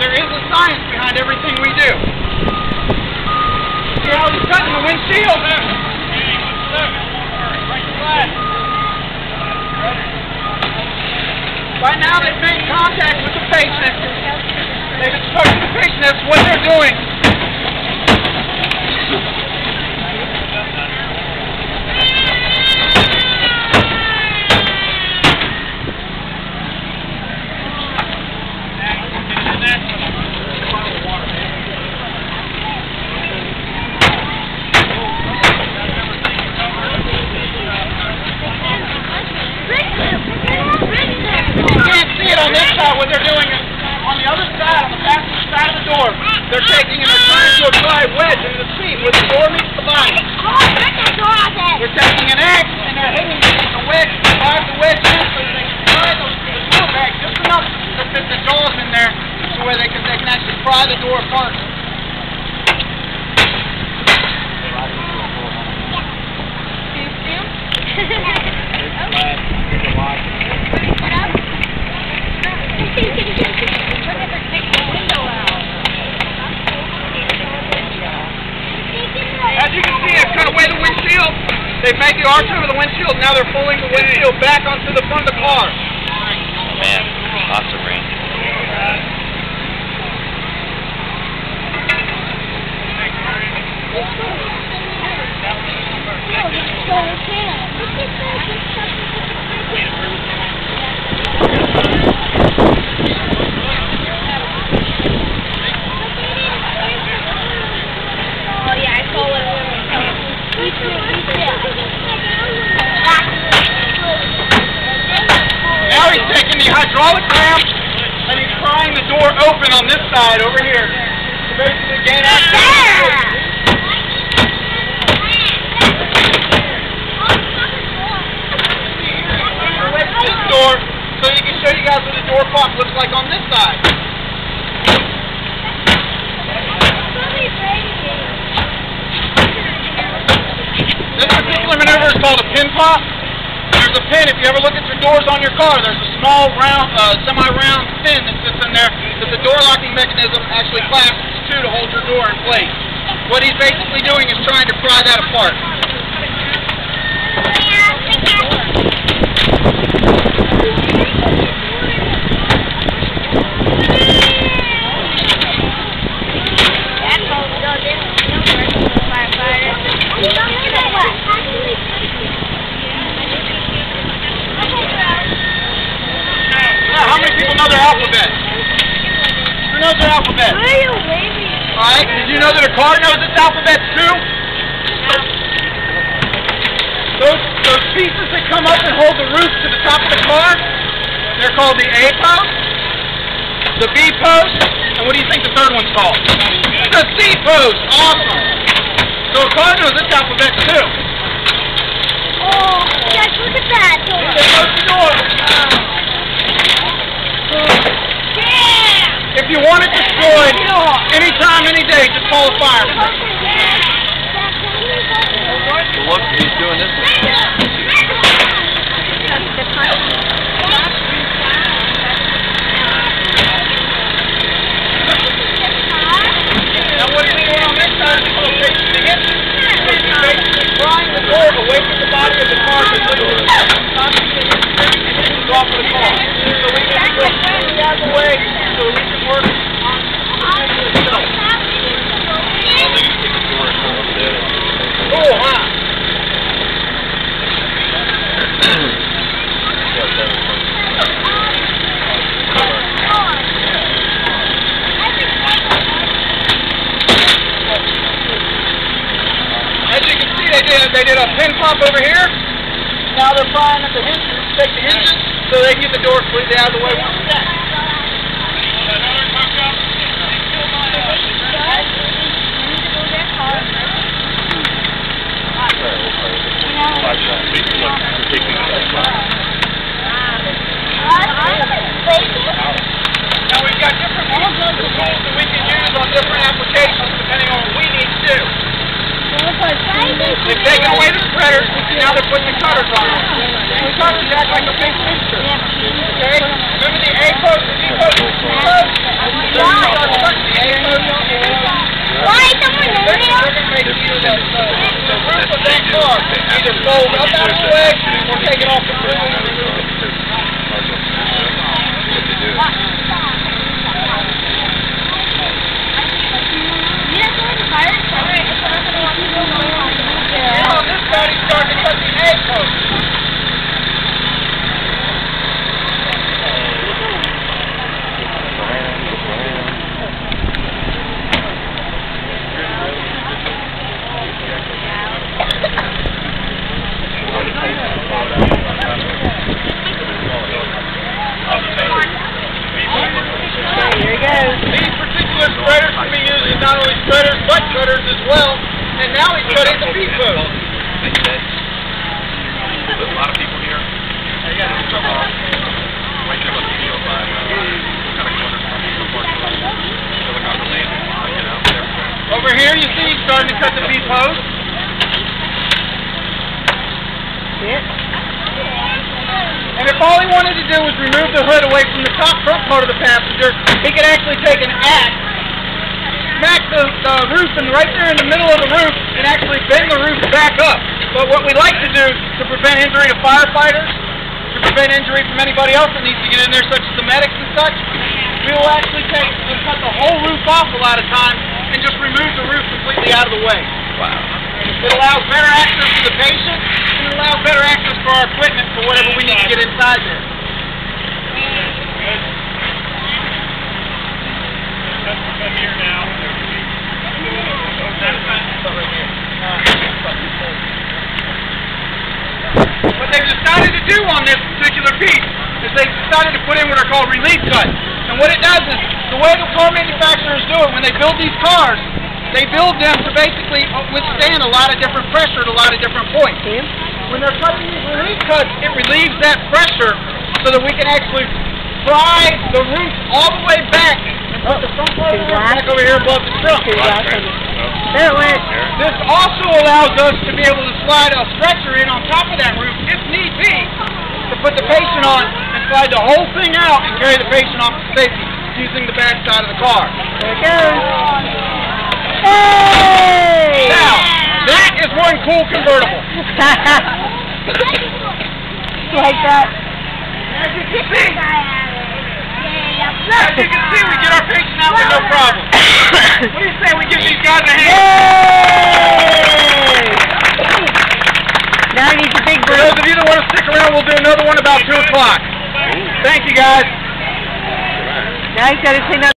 There is a science behind everything we do. See how he's cutting the windshield? By now they've made contact with the patient. They've instructed the patient as to what they're doing. What they're doing is, on the other side, on the passenger side of the door, they're taking and they're trying to apply a wedge in the seam where the door meets the body. They're taking an axe and they're hitting it with the wedge, to drive the wedge in so they can pry the door back just enough to fit the jaws in there so where they can actually pry the door apart. As you can see, I've cut away the windshield. They've made the arch over the windshield. Now they're pulling the windshield back onto the front of the car. Man, lots of rain. Now he's taking the hydraulic ramp and he's prying the door open on this side over here to basically gain access. This door, so you can show you guys what the door pop looks like on this side. It's called a pin pop. There's a pin. If you ever look at your doors on your car, there's a small round, semi-round pin that sits in there that the door locking mechanism actually clasps to hold your door in place. What he's basically doing is trying to pry that apart. Alphabet. Why are you waving? All right. Did you know that a car knows its alphabet too? No. Those pieces that come up and hold the roof to the top of the car, they're called the A post, the B post, and what do you think the third one's called? The C post. Awesome. So a car knows its alphabet too. Oh, guys, look at that door. They close the door. If you want it destroyed, anytime, any day, just call a fire. Look, he's doing this one. Now what he's doing on this side is he's basically prying the door away from the body of the car to literally off the car. So we can go the other way so we can work on the door. Cool, huh? As you can see, they did a pin pop over here. Now they're prying at the hinges, take the hinges, so they get the door completely out of the way once again. Now we've got different tools that we can use on different applications depending on what we need to do. They've taken away the spreaders, and now they're putting the cutters on them. The cutters act like a big picture. Okay? Remember the A post, the B post, the C post? Either fold up out of the way or take it off the ground.